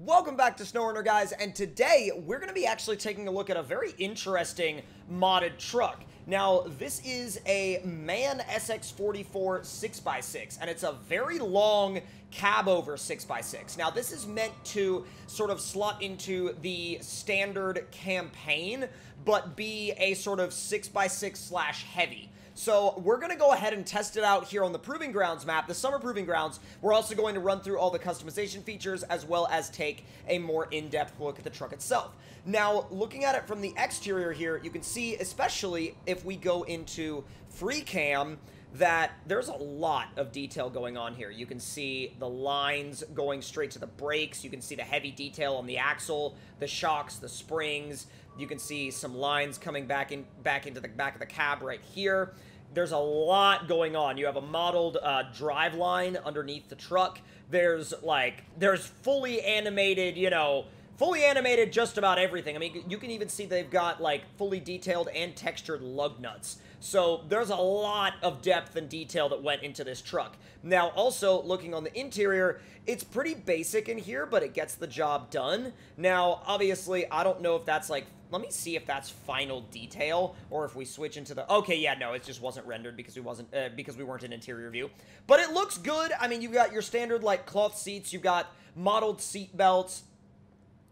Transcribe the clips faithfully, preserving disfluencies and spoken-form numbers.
Welcome back to SnowRunner, guys, and today we're going to be actually taking a look at a very interesting modded truck. Now, this is a MAN S X forty-four six by six, and it's a very long cab over six by six. Now, this is meant to sort of slot into the standard campaign, but be a sort of six by six slash heavy. So we're going to go ahead and test it out here on the Proving Grounds map, the Summer Proving Grounds. We're also going to run through all the customization features as well as take a more in-depth look at the truck itself. Now, looking at it from the exterior here, you can see, especially if we go into free cam, that there's a lot of detail going on here. You can see the lines going straight to the brakes. You can see the heavy detail on the axle, the shocks, the springs. You can see some lines coming back in, back into the back of the cab right here. There's a lot going on. You have a modeled uh, drive line underneath the truck. There's like, there's fully animated, you know, fully animated just about everything. I mean, you can even see they've got like fully detailed and textured lug nuts. So there's a lot of depth and detail that went into this truck. Now, also looking on the interior, it's pretty basic in here, but it gets the job done. Now, obviously, I don't know if that's like, let me see if that's final detail or if we switch into the, okay, yeah, no, it just wasn't rendered because we wasn't, uh, because we weren't in interior view, but it looks good. I mean, you've got your standard like cloth seats, you've got modeled seat belts.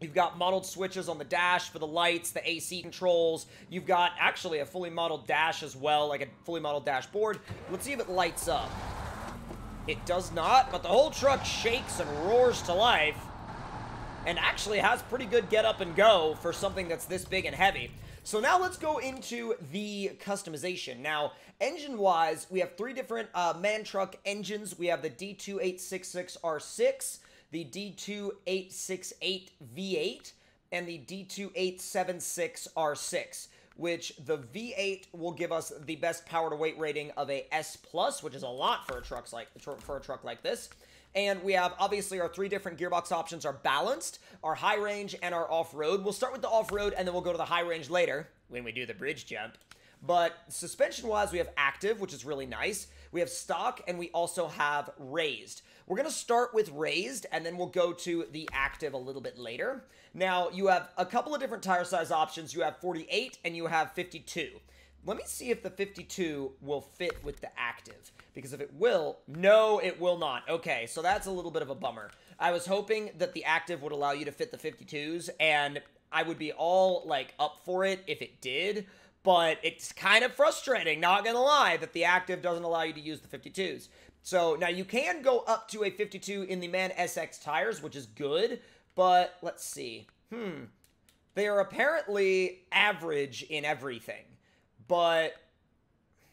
You've got modeled switches on the dash for the lights, the A C controls. You've got actually a fully modeled dash as well, like a fully modeled dashboard. Let's see if it lights up. It does not, but the whole truck shakes and roars to life and actually has pretty good get up and go for something that's this big and heavy. So now let's go into the customization. Now, engine-wise, we have three different uh, MAN truck engines. We have the D two eight six six R six. The D two eight six eight V eight, and the D two eight seven six R six, which the V eight will give us the best power-to-weight rating of a S plus, which is a lot for a, trucks like, for a truck like this. And we have, obviously, our three different gearbox options are balanced, our high range, and our off-road. We'll start with the off-road, and then we'll go to the high range later when we do the bridge jump. But suspension-wise, we have active, which is really nice. We have stock, and we also have raised. We're going to start with raised, and then we'll go to the active a little bit later. Now, you have a couple of different tire size options. You have forty-eight, and you have fifty-two. Let me see if the fifty-two will fit with the active, because if it will, no, it will not. Okay, so that's a little bit of a bummer. I was hoping that the active would allow you to fit the fifty-twos, and I would be all, like, up for it if it did. But it's kind of frustrating, not going to lie, that the active doesn't allow you to use the fifty-twos. So now you can go up to a fifty-two in the MAN S X tires, which is good. But let's see. Hmm. They are apparently average in everything. But,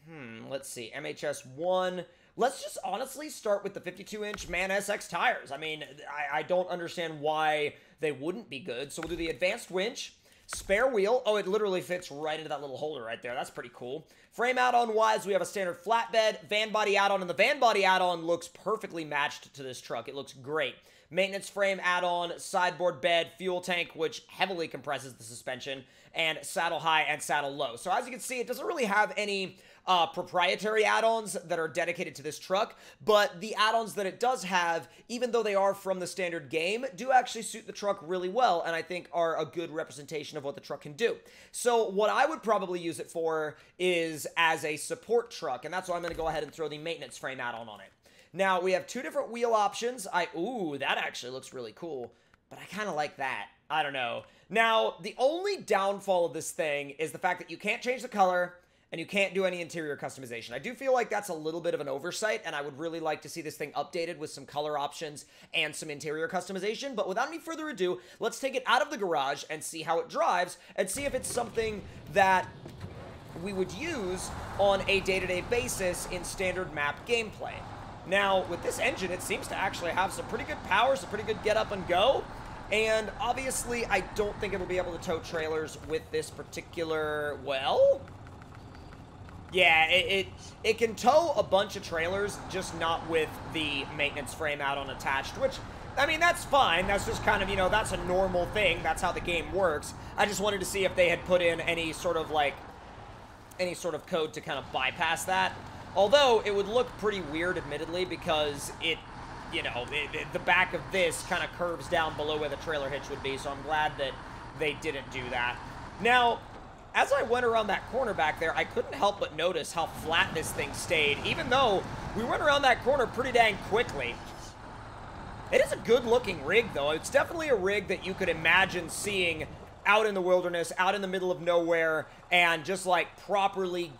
hmm, let's see. M H S one. Let's just honestly start with the fifty-two inch MAN S X tires. I mean, I, I don't understand why they wouldn't be good. So we'll do the advanced winch. Spare wheel. Oh, it literally fits right into that little holder right there. That's pretty cool. Frame add-on-wise, we have a standard flatbed, van body add-on, and the van body add-on looks perfectly matched to this truck. It looks great. Maintenance frame add-on, sideboard bed, fuel tank, which heavily compresses the suspension, and saddle high and saddle low. So as you can see, it doesn't really have any uh, proprietary add-ons that are dedicated to this truck, but the add-ons that it does have, even though they are from the standard game, do actually suit the truck really well, and I think are a good representation of what the truck can do. So what I would probably use it for is as a support truck, and that's why I'm going to go ahead and throw the maintenance frame add-on on it. Now, we have two different wheel options. I, ooh, that actually looks really cool, but I kind of like that. I don't know. Now, the only downfall of this thing is the fact that you can't change the color and you can't do any interior customization. I do feel like that's a little bit of an oversight, and I would really like to see this thing updated with some color options and some interior customization. But without any further ado, let's take it out of the garage and see how it drives and see if it's something that we would use on a day-to-day basis in standard map gameplay. Now, with this engine, it seems to actually have some pretty good power, some pretty good get up and go. And obviously, I don't think it'll be able to tow trailers with this particular, well, yeah, it, it, it can tow a bunch of trailers, just not with the maintenance frame add-on attached, which, I mean, that's fine. That's just kind of, you know, that's a normal thing. That's how the game works. I just wanted to see if they had put in any sort of, like, any sort of code to kind of bypass that. Although, it would look pretty weird, admittedly, because it, you know, it, it, the back of this kind of curves down below where the trailer hitch would be, so I'm glad that they didn't do that. Now, as I went around that corner back there, I couldn't help but notice how flat this thing stayed, even though we went around that corner pretty dang quickly. It is a good-looking rig, though. It's definitely a rig that you could imagine seeing out in the wilderness, out in the middle of nowhere, and just, like, properly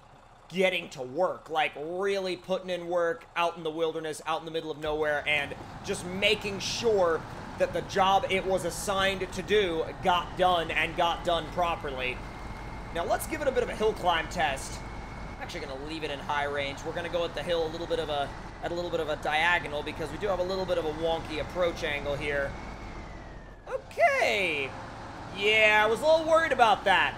getting to work. Like, really putting in work out in the wilderness, out in the middle of nowhere, and just making sure that the job it was assigned to do got done and got done properly. Now, let's give it a bit of a hill climb test. I'm actually going to leave it in high range. We're going to go at the hill a little bit of a, at a little bit of a diagonal, because we do have a little bit of a wonky approach angle here. Okay. Yeah, I was a little worried about that.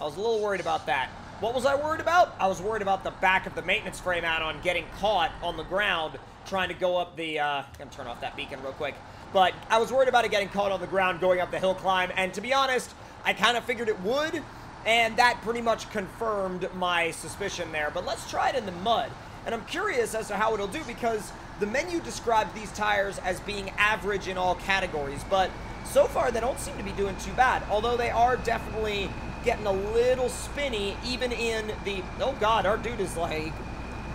I was a little worried about that. What was I worried about? I was worried about the back of the maintenance frame add-on getting caught on the ground, trying to go up the, uh, I'm going to turn off that beacon real quick. But I was worried about it getting caught on the ground going up the hill climb, and to be honest, I kind of figured it would, and that pretty much confirmed my suspicion there. But let's try it in the mud, and I'm curious as to how it'll do, because the menu described these tires as being average in all categories, but so far they don't seem to be doing too bad, although they are definitely getting a little spinny, even in the, oh god, our dude is like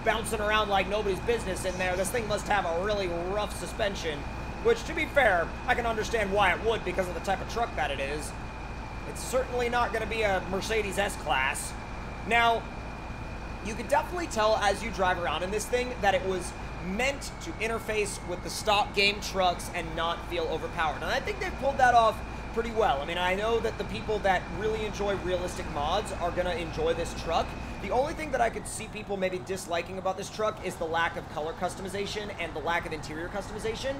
bouncing around like nobody's business in there. This thing must have a really rough suspension, which, to be fair, I can understand why it would, because of the type of truck that it is. It's certainly not going to be a Mercedes S-Class. Now, you can definitely tell as you drive around in this thing that it was meant to interface with the stock game trucks and not feel overpowered. And I think they've pulled that off pretty well. I mean, I know that the people that really enjoy realistic mods are going to enjoy this truck. The only thing that I could see people maybe disliking about this truck is the lack of color customization and the lack of interior customization.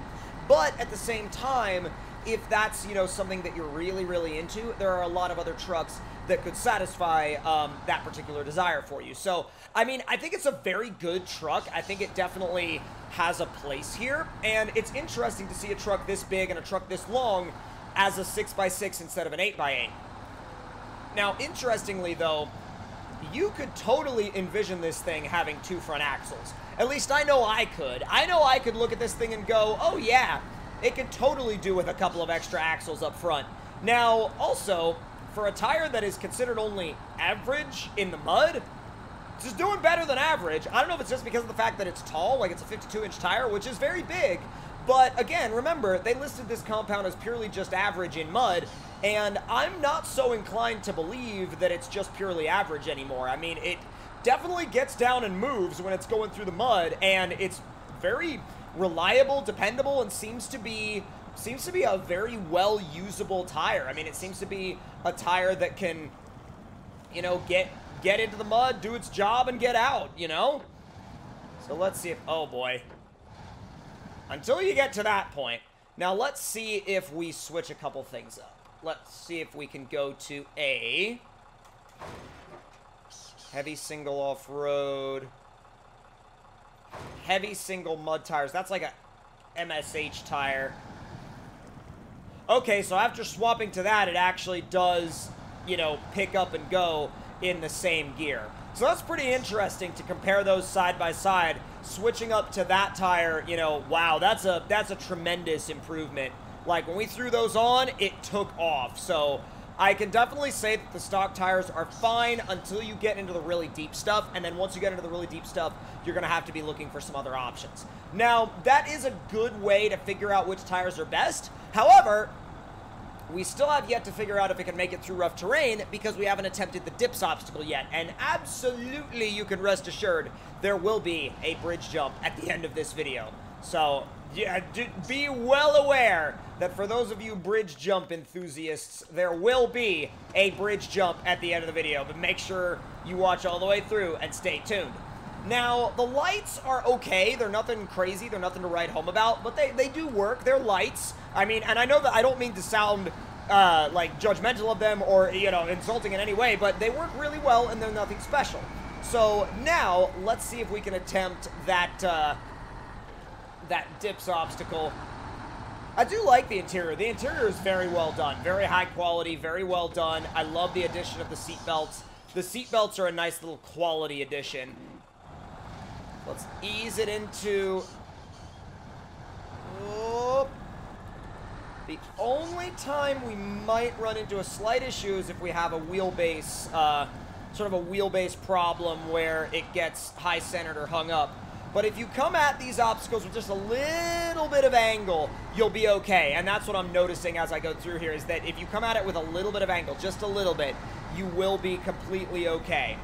But at the same time, if that's, you know, something that you're really, really into, there are a lot of other trucks that could satisfy um, that particular desire for you. So, I mean, I think it's a very good truck. I think it definitely has a place here. And it's interesting to see a truck this big and a truck this long as a six by six instead of an eight by eight. Now, interestingly, though, you could totally envision this thing having two front axles. At least I know I could. I know I could look at this thing and go, oh, yeah, it could totally do with a couple of extra axles up front. Now, also, for a tire that is considered only average in the mud, it's just doing better than average. I don't know if it's just because of the fact that it's tall, like it's a fifty-two inch tire, which is very big. But again, remember, they listed this compound as purely just average in mud, and I'm not so inclined to believe that it's just purely average anymore. I mean, it definitely gets down and moves when it's going through the mud, and it's very reliable, dependable, and seems to be seems to be a very well usable tire. I mean, it seems to be a tire that can, you know, get get into the mud, do its job, and get out, you know? So let's see if, oh boy. Until you get to that point. Now let's see if we switch a couple things up. Let's see if we can go to a heavy single off-road. Heavy single mud tires. That's like a M S H tire. Okay, so after swapping to that, it actually does, you know, pick up and go in the same gear. So that's pretty interesting to compare those side by side. Switching up to that tire, you know, wow, that's a that's a tremendous improvement. Like, when we threw those on, it took off. So I can definitely say that the stock tires are fine until you get into the really deep stuff, and then once you get into the really deep stuff, you're going to have to be looking for some other options. Now, that is a good way to figure out which tires are best. However, we still have yet to figure out if it can make it through rough terrain, because we haven't attempted the dips obstacle yet, and absolutely you can rest assured there will be a bridge jump at the end of this video. So, yeah, d be well aware that for those of you bridge jump enthusiasts, there will be a bridge jump at the end of the video, but make sure you watch all the way through and stay tuned. Now, the lights are okay. They're nothing crazy. They're nothing to write home about, but they, they do work. They're lights. I mean, and I know that I don't mean to sound, uh, like, judgmental of them or, you know, insulting in any way, but they work really well, and they're nothing special. So, now, let's see if we can attempt that, uh... that dips obstacle. I do like the interior. The interior is very well done. Very high quality, very well done. I love the addition of the seat belts. The seat belts are a nice little quality addition. Let's ease it into Oh. The only time we might run into a slight issue is if we have a wheelbase, uh, sort of a wheelbase problem where it gets high-centered or hung up. But if you come at these obstacles with just a little bit of angle, you'll be okay. And that's what I'm noticing as I go through here, is that if you come at it with a little bit of angle, just a little bit, you will be completely okay.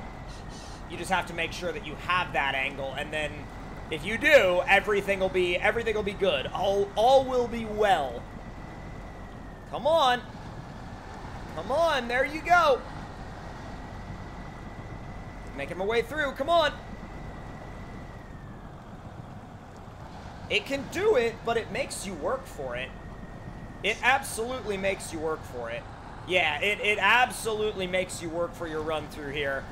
You just have to make sure that you have that angle, and then if you do, everything will be everything will be good. All all will be well. Come on. Come on, there you go. Making my way through, come on. It can do it, but it makes you work for it. It absolutely makes you work for it. Yeah, it, it absolutely makes you work for your run through here.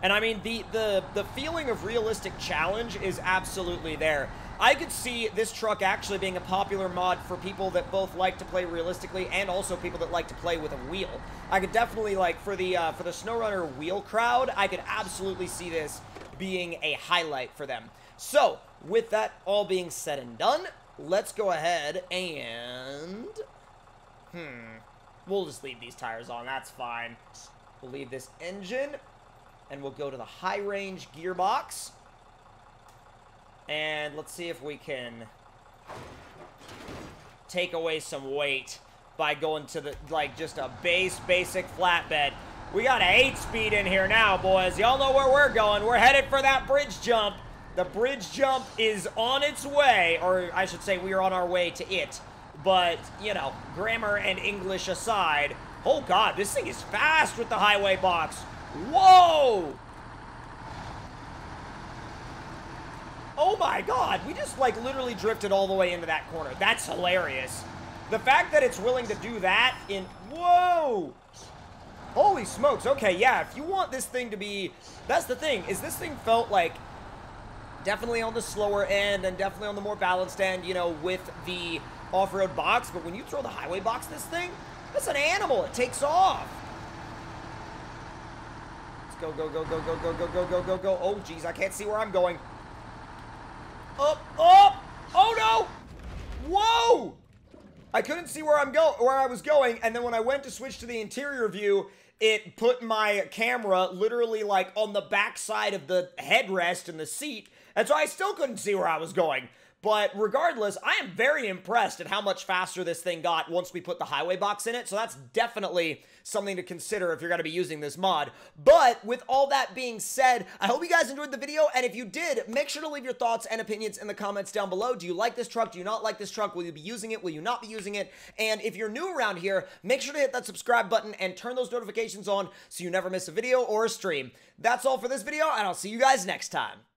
And I mean, the, the, the feeling of realistic challenge is absolutely there. I could see this truck actually being a popular mod for people that both like to play realistically and also people that like to play with a wheel. I could definitely, like, for the, uh, for the SnowRunner wheel crowd, I could absolutely see this being a highlight for them. So, with that all being said and done, let's go ahead and... Hmm. We'll just leave these tires on, that's fine. We'll leave this engine... and we'll go to the high-range gearbox. And let's see if we can take away some weight by going to the, like, just a base, basic flatbed. We got an eight-speed in here now, boys. Y'all know where we're going. We're headed for that bridge jump. The bridge jump is on its way, or I should say we are on our way to it. But, you know, grammar and English aside, oh, God, this thing is fast with the highway box. Whoa! Oh my God, we just like literally drifted all the way into that corner. That's hilarious. The fact that it's willing to do that in... Whoa! Holy smokes, okay, yeah, if you want this thing to be... That's the thing, is this thing felt like definitely on the slower end and definitely on the more balanced end, you know, with the off-road box, but when you throw the highway box, this thing, that's an animal, it takes off. Go, go, go, go, go, go, go, go, go, go, go. Oh, geez, I can't see where I'm going. Up, up! Oh, no! Whoa! I couldn't see where I'm go where I was going, and then when I went to switch to the interior view, it put my camera literally, like, on the backside of the headrest and the seat, and so I still couldn't see where I was going. But regardless, I am very impressed at how much faster this thing got once we put the highway box in it, so that's definitely something to consider if you're going to be using this mod. But with all that being said, I hope you guys enjoyed the video, and if you did, make sure to leave your thoughts and opinions in the comments down below. Do you like this truck? Do you not like this truck? Will you be using it? Will you not be using it? And if you're new around here, make sure to hit that subscribe button and turn those notifications on so you never miss a video or a stream. That's all for this video, and I'll see you guys next time.